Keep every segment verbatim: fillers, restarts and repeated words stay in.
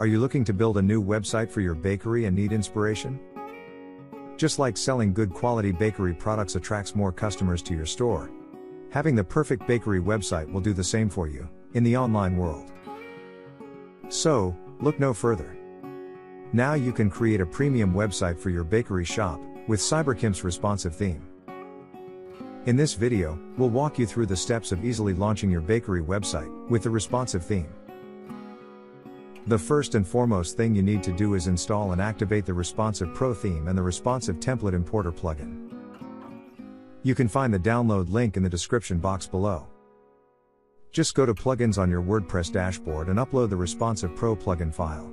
Are you looking to build a new website for your bakery and need inspiration? Just like selling good quality bakery products attracts more customers to your store, having the perfect bakery website will do the same for you, in the online world. So, look no further. Now you can create a premium website for your bakery shop, with Cyberchimps' responsive theme. In this video, we'll walk you through the steps of easily launching your bakery website, with the responsive theme. The first and foremost thing you need to do is install and activate the Responsive Pro theme and the Responsive Template Importer plugin. You can find the download link in the description box below. Just go to Plugins on your WordPress dashboard and upload the Responsive Pro plugin file.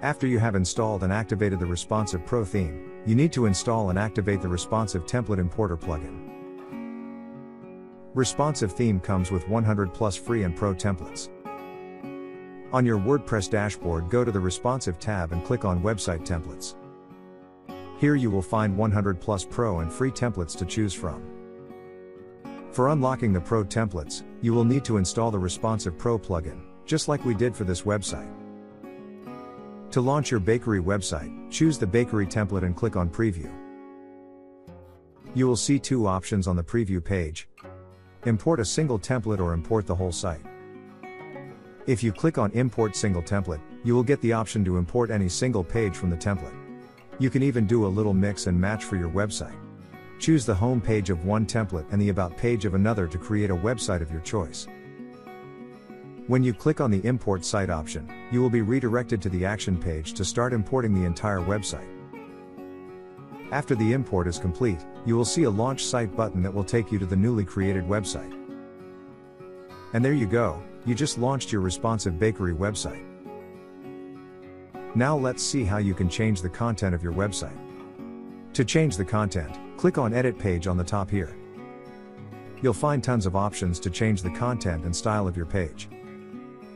After you have installed and activated the Responsive Pro theme, you need to install and activate the Responsive Template Importer plugin. Responsive theme comes with one hundred plus free and pro templates. On your WordPress dashboard, go to the Responsive tab and click on Website Templates. Here you will find one hundred plus pro and free templates to choose from. For unlocking the pro templates, you will need to install the Responsive Pro plugin, just like we did for this website. To launch your bakery website, choose the bakery template and click on Preview. You will see two options on the preview page: import a single template or import the whole site. If you click on Import Single Template, you will get the option to import any single page from the template. You can even do a little mix and match for your website. Choose the home page of one template and the about page of another to create a website of your choice. When you click on the Import Site option, you will be redirected to the action page to start importing the entire website. After the import is complete, you will see a Launch Site button that will take you to the newly created website. And there you go. You just launched your responsive bakery website. Now let's see how you can change the content of your website. To change the content, click on Edit Page on the top here. You'll find tons of options to change the content and style of your page.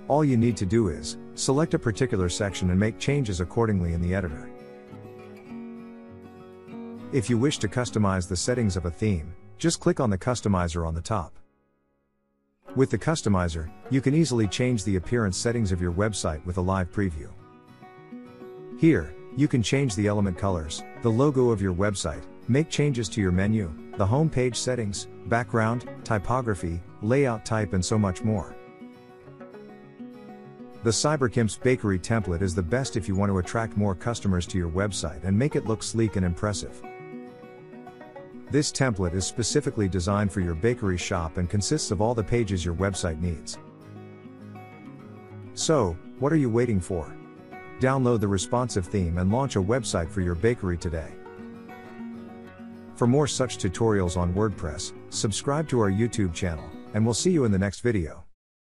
All you need to do is select a particular section and make changes accordingly in the editor. If you wish to customize the settings of a theme, just click on the customizer on the top. With the customizer, you can easily change the appearance settings of your website with a live preview. Here, you can change the element colors, the logo of your website, make changes to your menu, the home page settings, background, typography, layout type, and so much more. The Cyberchimps Bakery template is the best if you want to attract more customers to your website and make it look sleek and impressive. This template is specifically designed for your bakery shop and consists of all the pages your website needs. So, what are you waiting for? Download the responsive theme and launch a website for your bakery today. For more such tutorials on WordPress, subscribe to our YouTube channel, and we'll see you in the next video.